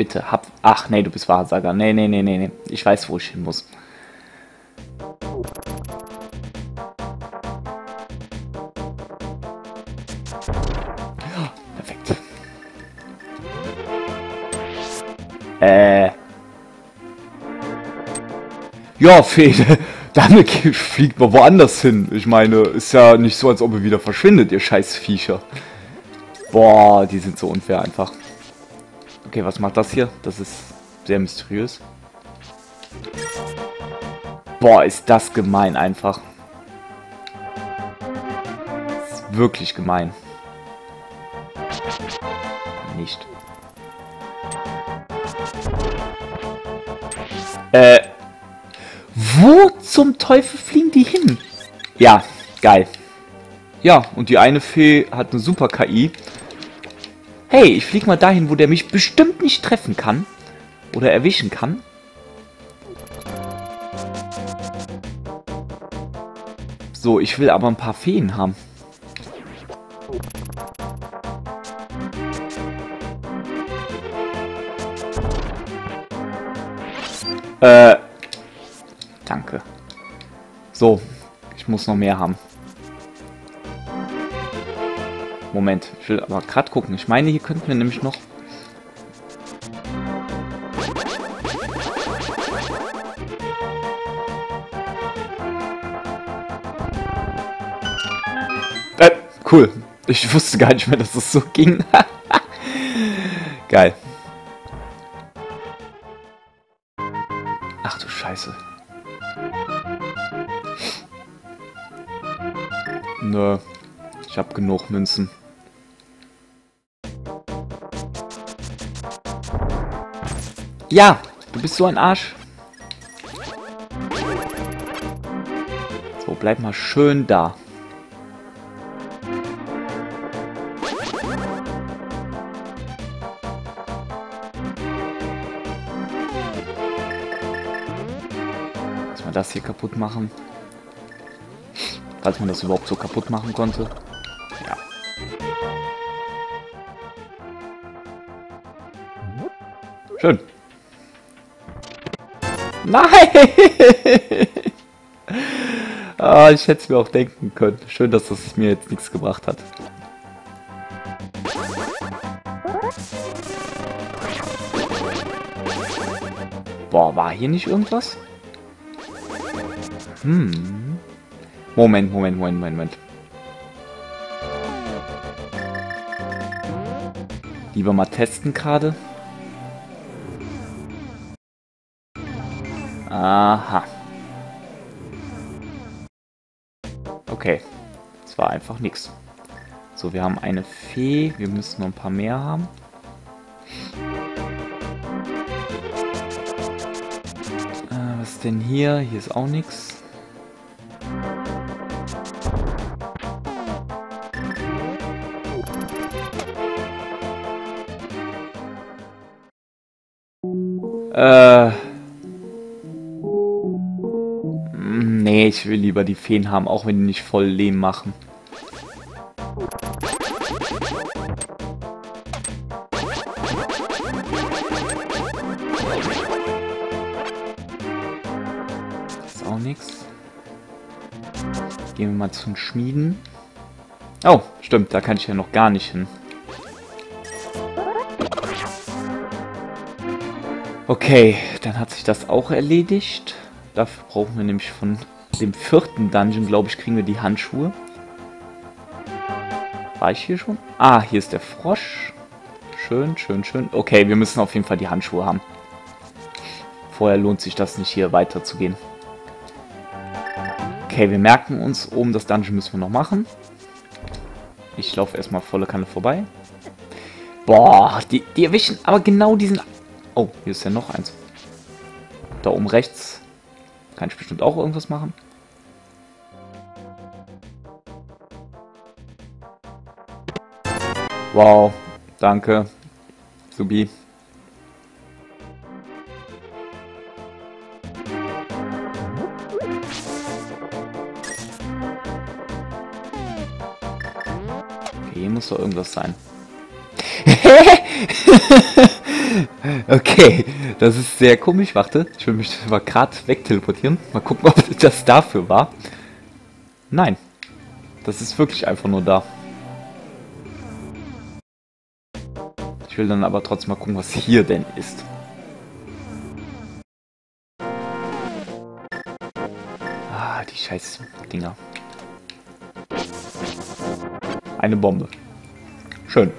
bitte, hab... Ach, nee, du bist Wahrsager. Nee, nee, nee, nee, nee. Ich weiß, wo ich hin muss. Perfekt. Ja, Fede. Damit fliegt man woanders hin. Ich meine, ist ja nicht so, als ob ihr wieder verschwindet, ihr scheiß Viecher. Boah, die sind so unfair einfach. Okay, was macht das hier? Das ist sehr mysteriös. Boah, ist das gemein einfach. Ist wirklich gemein. Nicht. Wo zum Teufel fliegen die hin? Ja, geil. Ja, und die eine Fee hat eine super KI. Hey, ich flieg mal dahin, wo der mich bestimmt nicht treffen kann. Oder erwischen kann. So, ich will aber ein paar Feen haben. Danke. So, ich muss noch mehr haben. Moment, ich will aber gerade gucken. Ich meine, hier könnten wir nämlich noch... Cool. Ich wusste gar nicht mehr, dass es so ging. Geil. Ach du Scheiße. Nö. Ich hab genug Münzen. Ja, du bist so ein Arsch. So, bleib mal schön da. Lass mal das hier kaputt machen. Falls man das überhaupt so kaputt machen konnte. Schön. Nein! Ah, ich hätte es mir auch denken können. Schön, dass das mir jetzt nichts gebracht hat. Boah, war hier nicht irgendwas? Hm. Moment, Moment, Moment, Moment, Moment. Lieber mal testen gerade. Aha. Okay. Das war einfach nichts. So, wir haben eine Fee. Wir müssen noch ein paar mehr haben. Was ist denn hier? Hier ist auch nichts. Ich will lieber die Feen haben, auch wenn die nicht voll Lehm machen. Das ist auch nichts. Gehen wir mal zum Schmieden. Oh, stimmt, da kann ich ja noch gar nicht hin. Okay, dann hat sich das auch erledigt. Dafür brauchen wir nämlich von... dem 4. Dungeon, glaube ich, kriegen wir die Handschuhe. War ich hier schon? Ah, hier ist der Frosch. Schön, schön, schön. Okay, wir müssen auf jeden Fall die Handschuhe haben. Vorher lohnt sich das nicht, hier weiterzugehen. Okay, wir merken uns, oben das Dungeon müssen wir noch machen. Ich laufe erstmal volle Kanne vorbei. Boah, die erwischen aber genau diesen... Oh, hier ist ja noch eins. Da oben rechts... Kann ich bestimmt auch irgendwas machen? Wow, danke, Subi. Okay, hier muss doch irgendwas sein. Okay, das ist sehr komisch. Warte, ich will mich mal gerade wegteleportieren. Mal gucken, ob das dafür war. Nein, das ist wirklich einfach nur da. Ich will dann aber trotzdem mal gucken, was hier denn ist. Ah, die scheiß Dinger. Eine Bombe. Schön.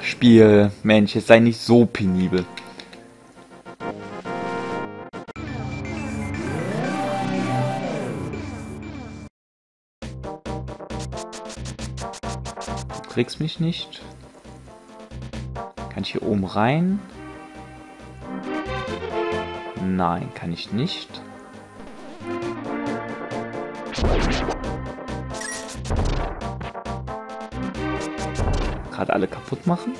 Spiel. Mensch, jetzt sei nicht so penibel. Du kriegst mich nicht. Kann ich hier oben rein? Nein, kann ich nicht. Gerade alle kaputt machen.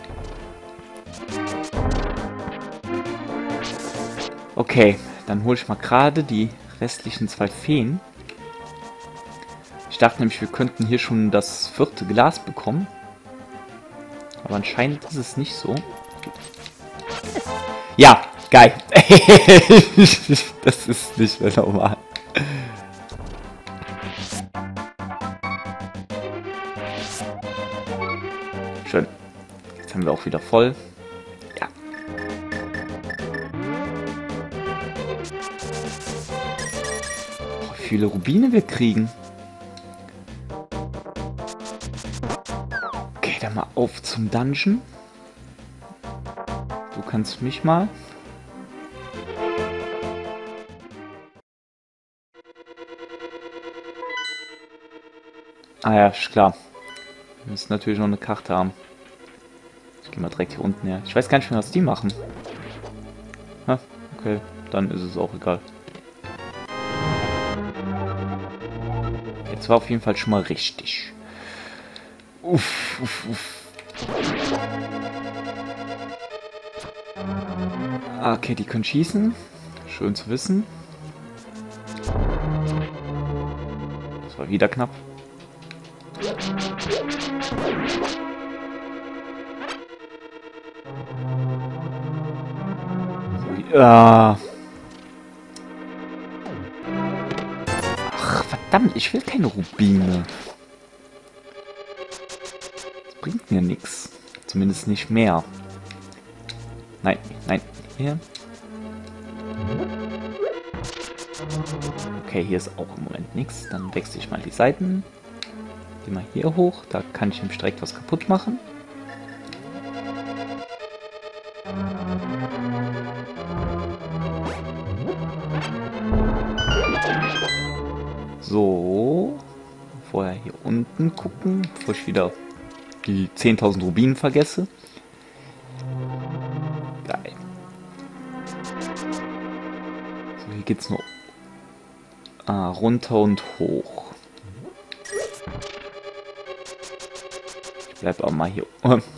Okay, dann hole ich mal gerade die restlichen zwei Feen. Ich dachte nämlich, wir könnten hier schon das 4. Glas bekommen. Aber anscheinend ist es nicht so. Ja, geil. Das ist nicht mehr normal. Schön. Jetzt haben wir auch wieder voll. Ja. Oh, wie viele Rubine wir kriegen. Okay, dann mal auf zum Dungeon. Du kannst mich mal. Ah ja, ist klar. Wir müssen natürlich noch eine Karte haben. Ich gehe mal direkt hier unten her. Ich weiß gar nicht mehr, was die machen. Ha, okay. Dann ist es auch egal. Jetzt war auf jeden Fall schon mal richtig. Uff, uff, uff. Okay, die können schießen. Schön zu wissen. Das war wieder knapp. Ach, verdammt, ich will keine Rubine. Das bringt mir nichts. Zumindest nicht mehr. Nein, nein, hier. Okay, hier ist auch im Moment nichts. Dann wechsle ich mal die Seiten. Geh mal hier hoch. Da kann ich nämlich direkt was kaputt machen. So, vorher hier unten gucken, bevor ich wieder die 10.000 Rubinen vergesse. Geil. So, hier geht's nur runter und hoch. Ich bleib auch mal hier.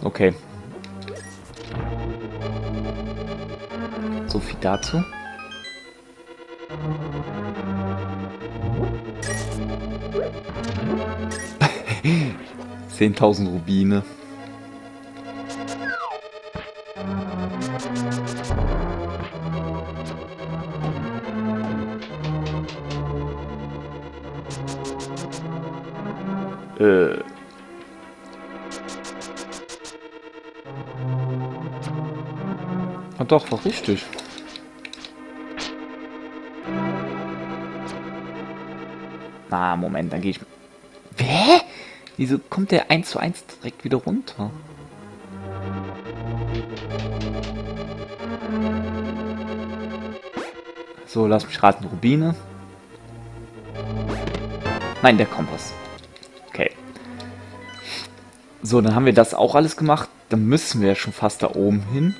Okay. So viel dazu. Zehntausend Rubine. Und doch, war richtig. Na, Moment, dann gehe ich... Hä? Wieso kommt der 1:1 direkt wieder runter? So, lass mich raten, Rubine. Nein, der Kompass. Okay. So, dann haben wir das auch alles gemacht. Dann müssen wir ja schon fast da oben hin.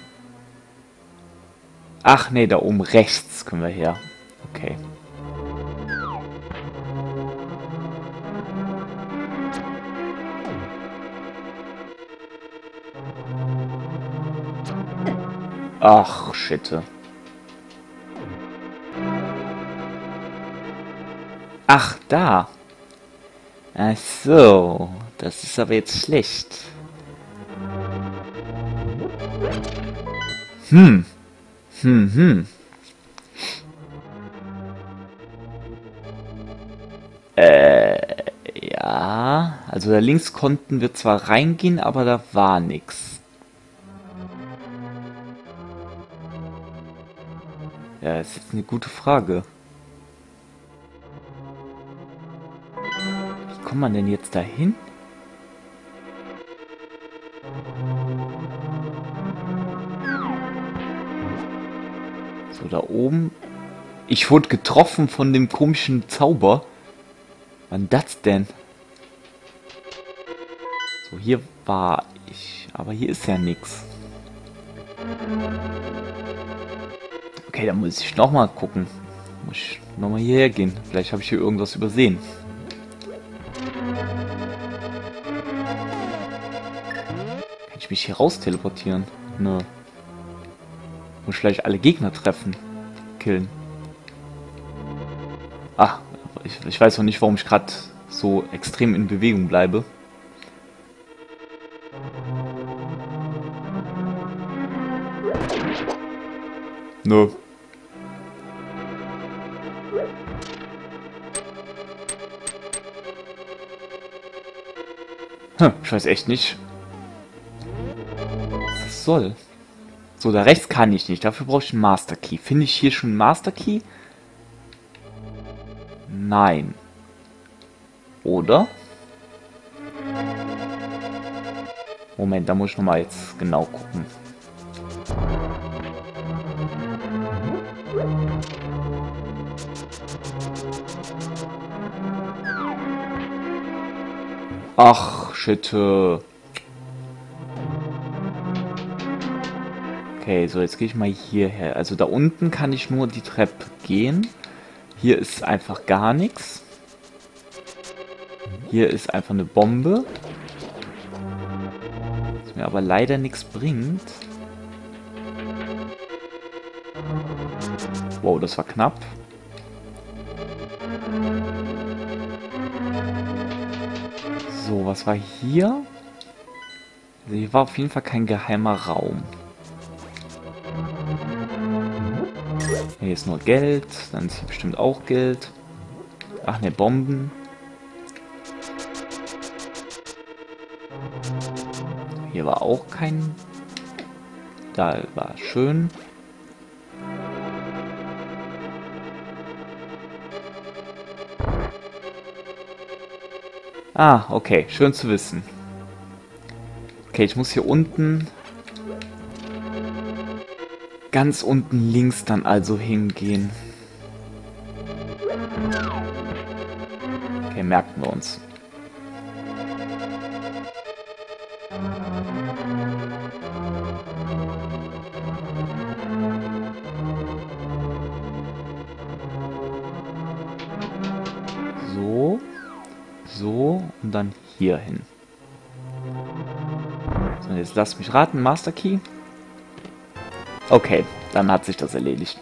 Ach nee, da oben rechts können wir her. Okay. Ach, shit. Ach, da. Ach so. Das ist aber jetzt schlecht. Ja. Also da links konnten wir zwar reingehen, aber da war nichts. Ja, das ist jetzt eine gute Frage. Wie kommt man denn jetzt dahin? So, da oben. Ich wurde getroffen von dem komischen Zauber. Wann das denn? So, hier war ich. Aber hier ist ja nichts. Okay, da muss ich nochmal gucken. Muss ich nochmal hierher gehen. Vielleicht habe ich hier irgendwas übersehen. Kann ich mich hier raus teleportieren? Nö. Muss ich vielleicht alle Gegner treffen. Killen. Ah, ich weiß noch nicht, warum ich gerade so extrem in Bewegung bleibe. Nö. Hm, ich weiß echt nicht, was das soll. So, da rechts kann ich nicht. Dafür brauche ich einen Master Key. Finde ich hier schon einen Master Key? Nein. Oder? Moment, da muss ich nochmal jetzt genau gucken. Ach, shit. Okay, so jetzt gehe ich mal hierher. Also da unten kann ich nur die Treppe gehen. Hier ist einfach gar nichts. Hier ist einfach eine Bombe. Was mir aber leider nichts bringt. Wow, das war knapp. So, was war hier? Also hier war auf jeden Fall kein geheimer Raum. Hier ist nur Geld, dann ist hier bestimmt auch Geld. Ach ne, Bomben. Hier war auch kein... Da war schön. Ah, okay, schön zu wissen. Okay, ich muss hier unten... Ganz unten links dann also hingehen. Okay, merken wir uns. So. So. Und dann hier hin. So, jetzt lasst mich raten. Master Key. Okay, dann hat sich das erledigt.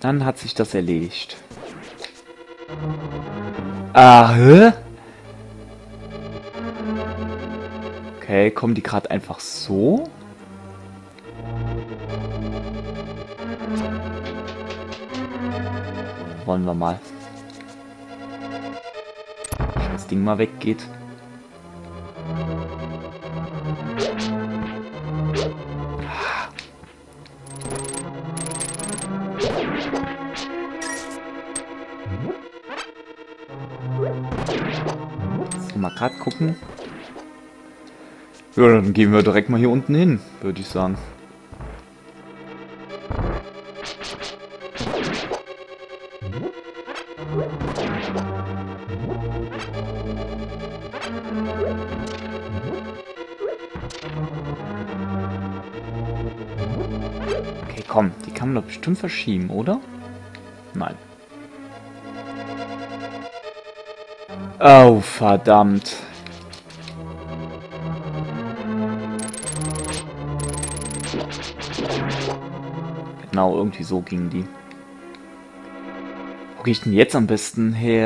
Dann hat sich das erledigt. Ah, hä? Okay, kommen die gerade einfach so? Wollen wir mal. Wenn das Ding mal weggeht. Mal gerade gucken. Ja, dann gehen wir direkt mal hier unten hin, würde ich sagen. Okay, komm, die kann man doch bestimmt verschieben, oder? Nein. Oh, verdammt. Genau, irgendwie so gingen die. Wo gehe ich denn jetzt am besten her?